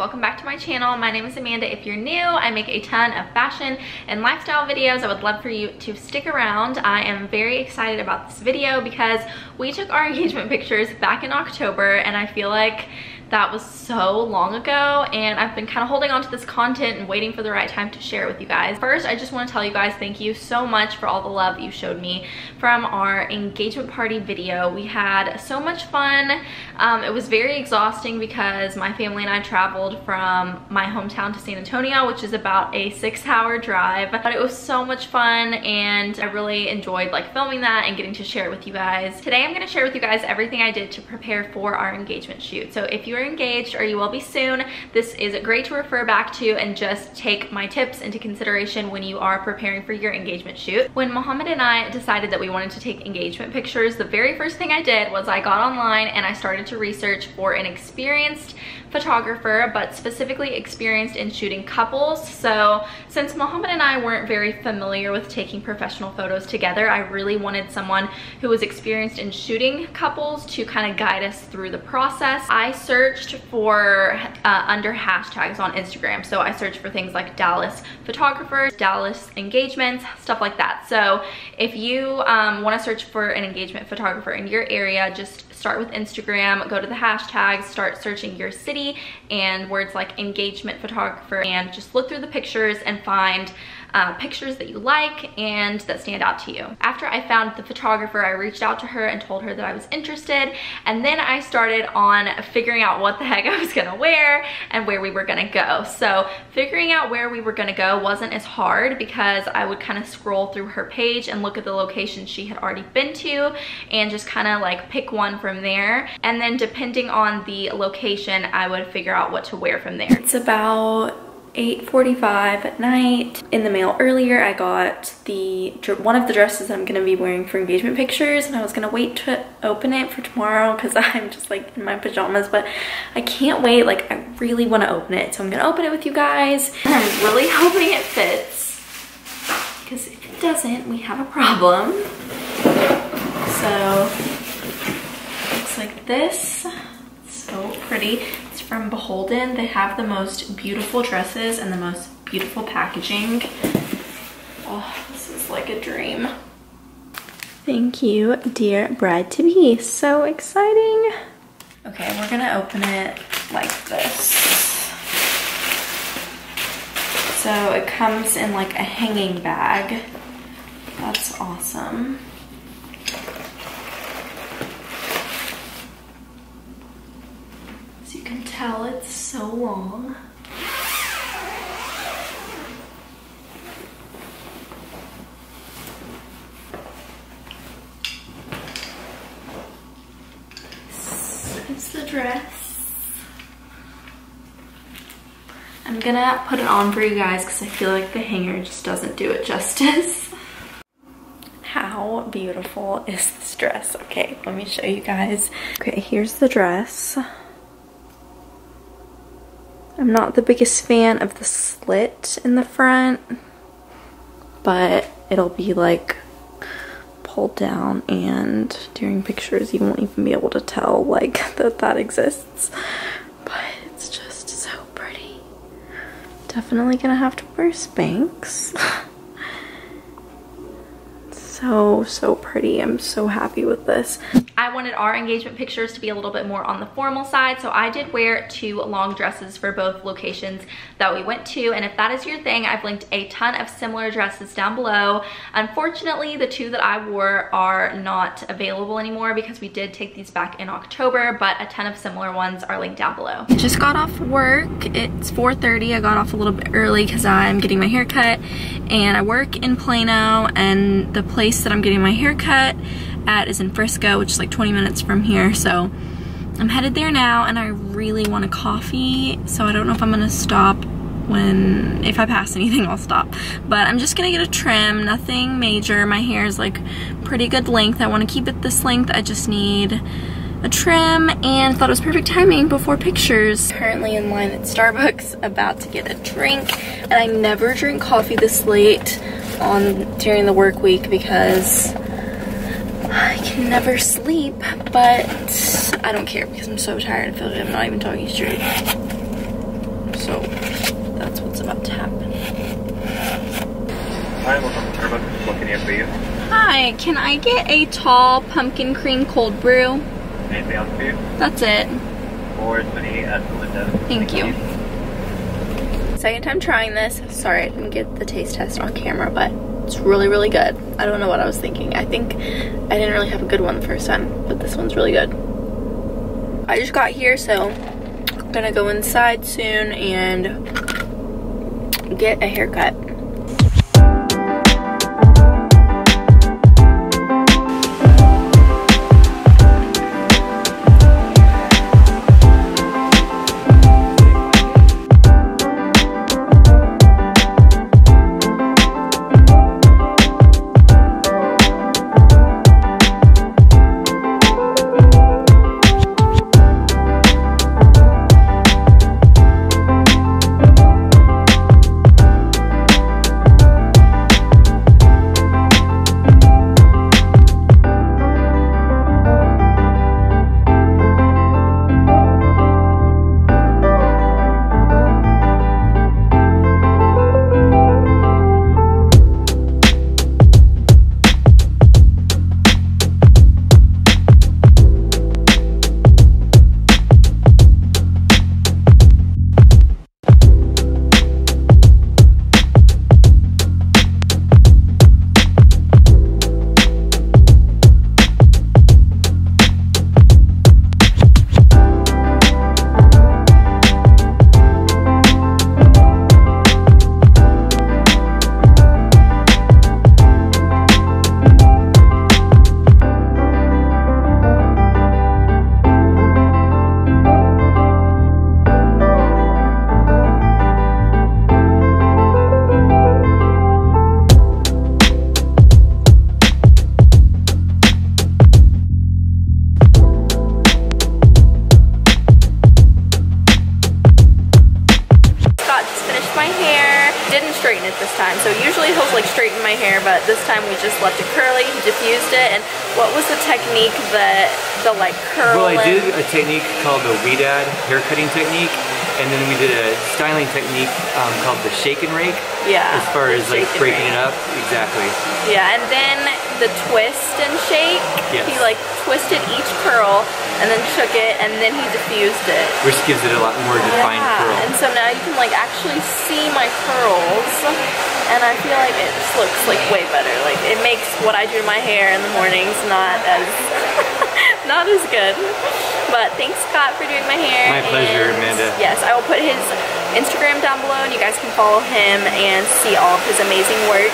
welcome back to my channel. My name is Amanda. If you're new, I make a ton of fashion and lifestyle videos. I would love for you to stick around. I am very excited about this video because we took our engagement pictures back in October, and I feel like that was so long ago, and I've been kind of holding on to this content and waiting for the right time to share it with you guys. First, I just want to tell you guys thank you so much for all the love that you showed me from our engagement party video. We had so much fun. It was very exhausting because my family and I traveled from my hometown to San Antonio, which is about a 6-hour drive, but it was so much fun, and I really enjoyed like filming that and getting to share it with you guys. Today, I'm going to share with you guys everything I did to prepare for our engagement shoot. So if you are engaged, or you will be soon, this is great to refer back to and just take my tips into consideration when you are preparing for your engagement shoot. When Muhammad and I decided that we wanted to take engagement pictures, the very first thing I did was I got online and I started to research for an experienced photographer, but specifically experienced in shooting couples. So since Muhammad and I weren't very familiar with taking professional photos together, I really wanted someone who was experienced in shooting couples to kind of guide us through the process. I searched for under hashtags on Instagram. So I searched for things like Dallas photographers, Dallas engagements, stuff like that. So if you want to search for an engagement photographer in your area, just start with Instagram, go to the hashtags, start searching your city and words like engagement photographer, and just look through the pictures and find pictures that you like and that stand out to you. After I found the photographer, I reached out to her and told her that I was interested, and then I started on figuring out what the heck I was gonna wear and where we were gonna go. So figuring out where we were gonna go wasn't as hard because I would kind of scroll through her page and look at the locations she had already been to and just kind of like pick one from there, and then depending on the location I would figure out what to wear from there. It's about 8:45 at night. In the mail earlier, I got one of the dresses that I'm gonna be wearing for engagement pictures, and I was gonna wait to open it for tomorrow because I'm just like in my pajamas, but I can't wait. Like, I really want to open it, so I'm gonna open it with you guys. And I'm really hoping it fits, because if it doesn't, we have a problem. So looks like this. So pretty. It's from Beholden. They have the most beautiful dresses and the most beautiful packaging. Oh, this is like a dream. Thank you, dear bride-to-be. So exciting. Okay, we're gonna open it like this. So it comes in like a hanging bag. That's awesome. It's so long. It's the dress. I'm gonna put it on for you guys because I feel like the hanger just doesn't do it justice. How beautiful is this dress? Okay, let me show you guys. Okay, here's the dress. I'm not the biggest fan of the slit in the front, but it'll be like pulled down, and during pictures you won't even be able to tell like that exists, but it's just so pretty. Definitely gonna have to wear Spanx. So pretty. I'm so happy with this. I wanted our engagement pictures to be a little bit more on the formal side, so I did wear 2 long dresses for both locations that we went to, and if that is your thing, I've linked a ton of similar dresses down below. Unfortunately, the 2 that I wore are not available anymore because we did take these back in October, but a ton of similar ones are linked down below. I just got off work. It's 4:30. I got off a little bit early because I'm getting my hair cut, and I work in Plano, and the place that I'm getting my hair cut at is in Frisco, which is like 20 minutes from here, so I'm headed there now, and I really want a coffee, so I don't know if I'm gonna stop. If I pass anything, I'll stop, but I'm just gonna get a trim, nothing major. My hair is like pretty good length. I want to keep it this length. I just need a trim, and thought it was perfect timing before pictures. Currently in line at Starbucks, about to get a drink, and I never drink coffee this late during the work week because I can never sleep, but I don't care because I'm so tired. I feel like I'm not even talking straight. good for you. Hi, can I get a tall pumpkin cream cold brew? Anything else for you? That's it. 420 at the window. Thank you. Second time trying this. Sorry, I didn't get the taste test on camera, but it's really, really good. I don't know what I was thinking. I think I didn't really have a good one the first time, but this one's really good. I just got here, so I'm gonna go inside soon and get a haircut. This time we just left it curly, diffused it, and what was the technique that the like curl? Well, I did a technique called the Wee Dad hair cutting technique, and then we did a styling technique called the shake and rake. Yeah. As far as like breaking it up, exactly. Yeah, and then the twist and shake. Yes. He like twisted each curl and then shook it, and then he diffused it, which gives it a lot more defined curl. And so now you can like actually see my curls. And I feel like it just looks like way better. Like it makes what I do to my hair in the mornings not as not as good. But thanks Scott for doing my hair. My pleasure, Amanda. Yes, I will put his Instagram down below and you guys can follow him and see all of his amazing work.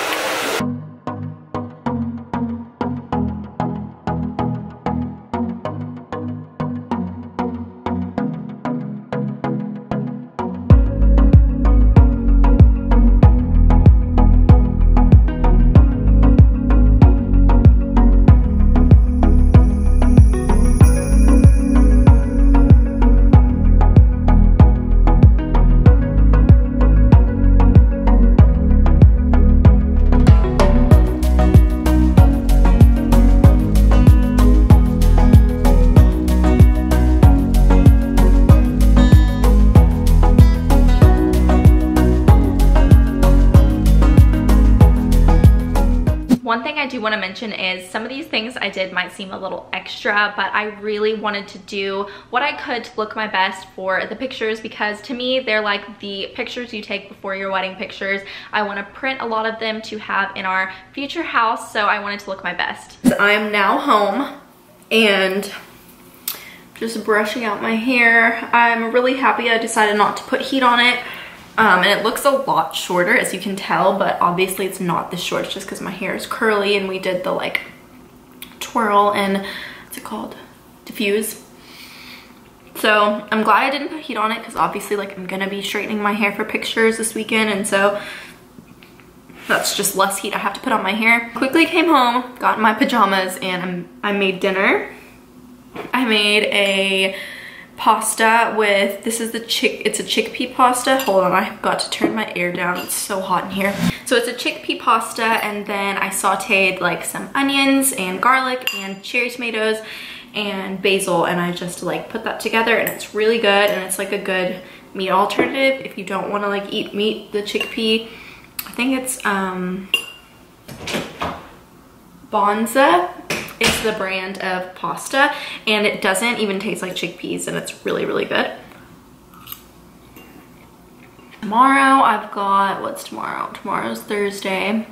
One thing I do want to mention is some of these things I did might seem a little extra, but I really wanted to do what I could to look my best for the pictures because to me, they're like the pictures you take before your wedding pictures. I want to print a lot of them to have in our future house, so I wanted to look my best. I'm now home and just brushing out my hair. I'm really happy I decided not to put heat on it. And it looks a lot shorter as you can tell, but obviously it's not this short. It's just because my hair is curly and we did the like twirl and what's it called? Diffuse. So I'm glad I didn't put heat on it because obviously like I'm gonna be straightening my hair for pictures this weekend, and so that's just less heat I have to put on my hair. Quickly came home, got in my pajamas, and I made dinner. I made a pasta with, this is the it's a chickpea pasta. Hold on, I've got to turn my air down, it's so hot in here. So it's a chickpea pasta, and then I sauteed like some onions and garlic and cherry tomatoes and basil, and I just like put that together, and it's really good, and it's like a good meat alternative if you don't want to like eat meat. The chickpea, I think it's Bonza is the brand of pasta, and it doesn't even taste like chickpeas, and it's really, really good. Tomorrow I've got, what's tomorrow? Tomorrow's Thursday.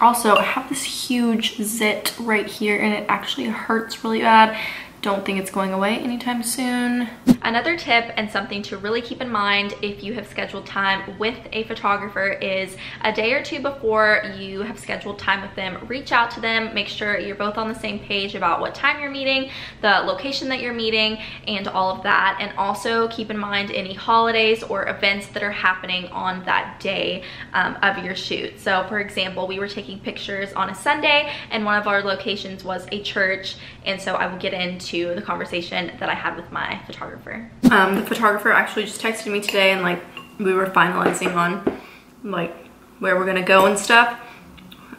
Also, I have this huge zit right here, and it actually hurts really bad. Don't think it's going away anytime soon. Another tip and something to really keep in mind if you have scheduled time with a photographer is a day or two before you have scheduled time with them, reach out to them, make sure you're both on the same page about what time you're meeting, the location that you're meeting, and all of that. And also keep in mind any holidays or events that are happening on that day of your shoot. So for example, we were taking pictures on a Sunday, and one of our locations was a church, and so I will get into the conversation that I had with my photographer. The photographer actually just texted me today, and like we were finalizing on like where we're gonna go and stuff,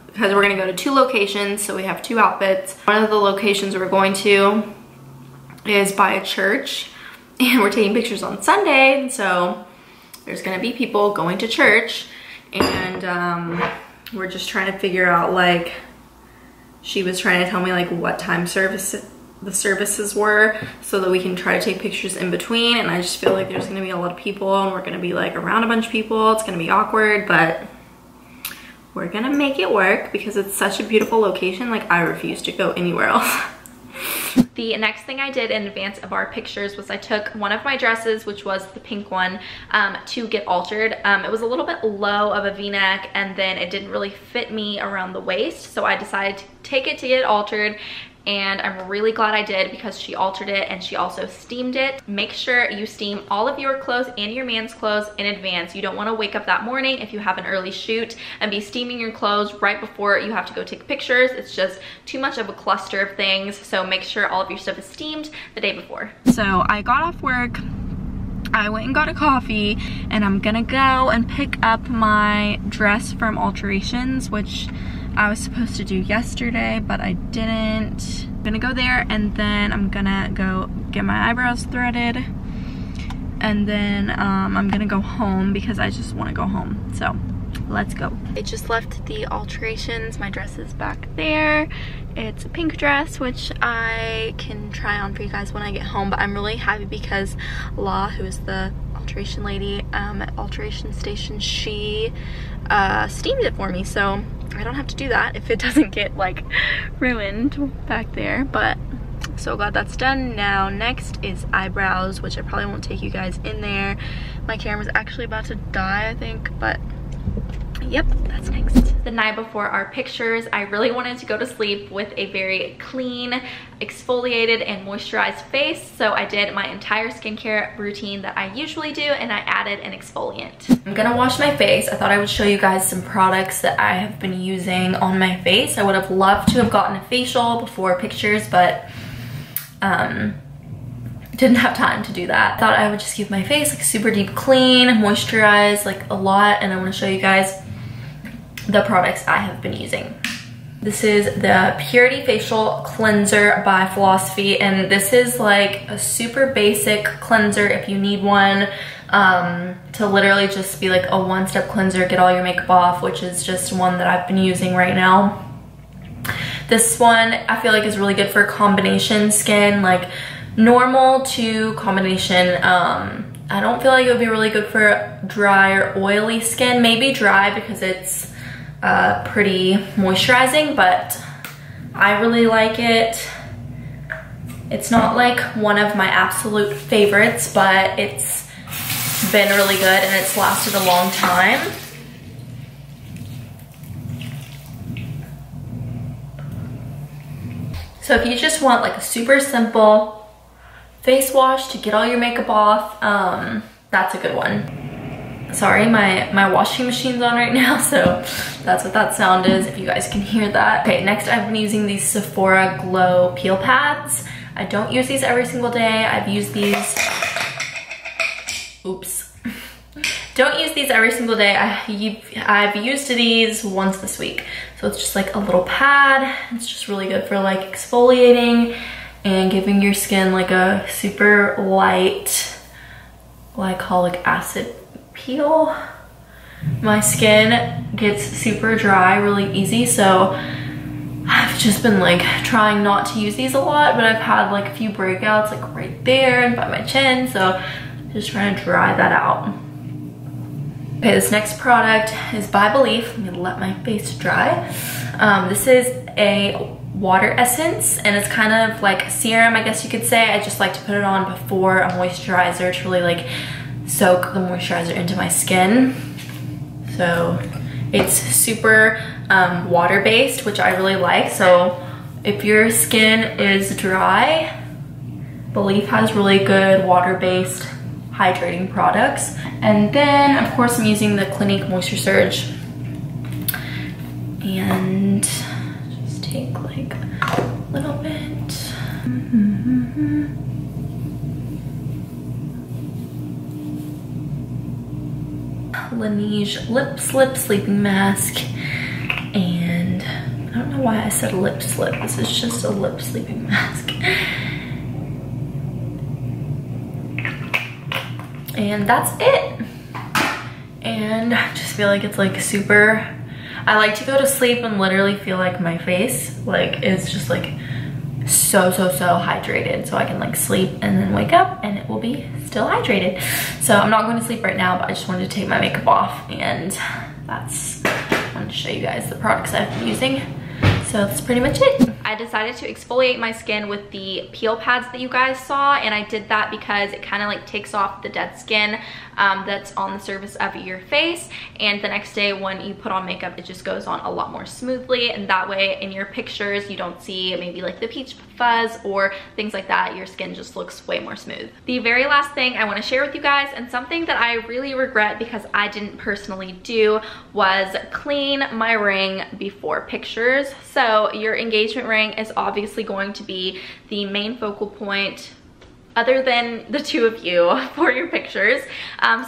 because we're gonna go to 2 locations, so we have 2 outfits. One of the locations we're going to is by a church, and we're taking pictures on Sunday, and so there's gonna be people going to church, and we're just trying to figure out, like, she was trying to tell me like what time the services were, so that we can try to take pictures in between. And I just feel like there's gonna be a lot of people, and we're gonna be like around a bunch of people. It's gonna be awkward, but we're gonna make it work because it's such a beautiful location. Like, I refuse to go anywhere else. The next thing I did in advance of our pictures was I took one of my dresses, which was the pink one, to get altered. It was a little bit low of a v-neck, and then it didn't really fit me around the waist, so I decided to take it to get altered. And I'm really glad I did, because she altered it and she also steamed it. Make sure you steam all of your clothes and your man's clothes in advance. You don't want to wake up that morning if you have an early shoot and be steaming your clothes right before you have to go take pictures. It's just too much of a cluster of things, so make sure all of your stuff is steamed the day before. So I got off work, I went and got a coffee, and I'm gonna go and pick up my dress from Alterations, which I was supposed to do yesterday, but I didn't. I'm gonna go there, and then I'm gonna go get my eyebrows threaded, and then I'm gonna go home because I just wanna go home, so let's go. I just left the Alterations, my dress is back there. It's a pink dress, which I can try on for you guys when I get home, but I'm really happy because La, who is the alteration lady at Alteration Station, she steamed it for me, so I don't have to do that if it doesn't get like ruined back there. But so glad that's done. Now next is eyebrows, which I probably won't take you guys in there. My camera's actually about to die, I think, but yep, that's next. The night before our pictures, I really wanted to go to sleep with a very clean, exfoliated, and moisturized face, so I did my entire skincare routine that I usually do, and I added an exfoliant. I'm gonna wash my face. I thought I would show you guys some products that I have been using on my face. I would have loved to have gotten a facial before pictures, but didn't have time to do that. I thought I would just give my face like super deep clean, moisturize like a lot, and I want to show you guys the products I have been using. This is the Purity Facial Cleanser by Philosophy, and this is like a super basic cleanser if you need one, to literally just be like a one-step cleanser, get all your makeup off, which is just one that I've been using right now. This one I feel like is really good for combination skin, like normal to combination. I don't feel like it would be really good for dry or oily skin. Maybe dry because it's pretty moisturizing, but I really like it. It's not like one of my absolute favorites, but it's been really good and it's lasted a long time. So if you just want like a super simple face wash to get all your makeup off, that's a good one. Sorry, my washing machine's on right now, so that's what that sound is, if you guys can hear that. Okay, next I've been using these Sephora Glow Peel Pads. I don't use these every single day. I've used these, oops. Don't use these every single day. I've used these once this week. So it's just like a little pad. It's just really good for like exfoliating and giving your skin like a super light glycolic acid peel. My skin gets super dry really easy, so I've I've just been like trying not to use these a lot, but I've had like a few breakouts like right there and by my chin, so just trying to dry that out. Okay, this next product is by Belief. I'm gonna let my face dry. This is a water essence, and it's kind of like a serum, I guess you could say. I just like to put it on before a moisturizer to really like soak the moisturizer into my skin. So it's super water-based, which I really like. So if your skin is dry, Belief has really good water-based hydrating products. And then, of course, I'm using the Clinique Moisture Surge. And just take like a little bit. Laneige Lip Slip Sleeping Mask, and I don't know why I said lip slip, this is just a lip sleeping mask. And that's it. And I just feel like it's like super, I like to go to sleep and literally feel like my face like is just like so hydrated, so I can like sleep and then wake up and it will be still hydrated. So I'm not going to sleep right now, but I just wanted to take my makeup off, and that's, I wanted to show you guys the products I've been using. So that's pretty much it. I decided to exfoliate my skin with the peel pads that you guys saw, and I did that because it kind of like takes off the dead skin that's on the surface of your face, and the next day when you put on makeup it just goes on a lot more smoothly, and that way in your pictures you don't see maybe like the peach fuzz or things like that. Your skin just looks way more smooth. The very last thing I want to share with you guys, and something that I really regret because I didn't personally do, was clean my ring before pictures. So your engagement ring is obviously going to be the main focal point other than the two of you for your pictures.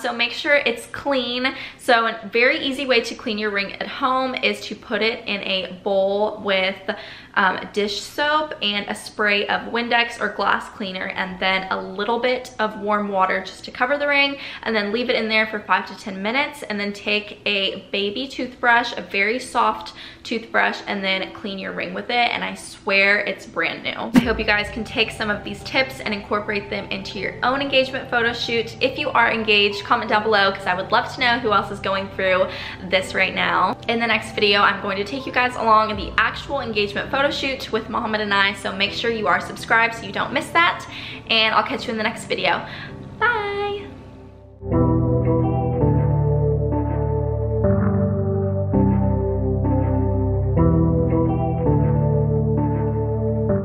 So make sure it's clean. So a very easy way to clean your ring at home is to put it in a bowl with dish soap and a spray of Windex or glass cleaner, and then a little bit of warm water just to cover the ring, and then leave it in there for 5 to 10 minutes, and then take a baby toothbrush, a very soft toothbrush, and then clean your ring with it, and I swear it's brand new. I hope you guys can take some of these tips and incorporate them into your own engagement photo shoot. If you are engaged, comment down below because I would love to know who else is going through this right now. In the next video, I'm going to take you guys along the actual engagement photo shoot with Muhammad and I, so make sure you are subscribed so you don't miss that, and I'll catch you in the next video. Bye!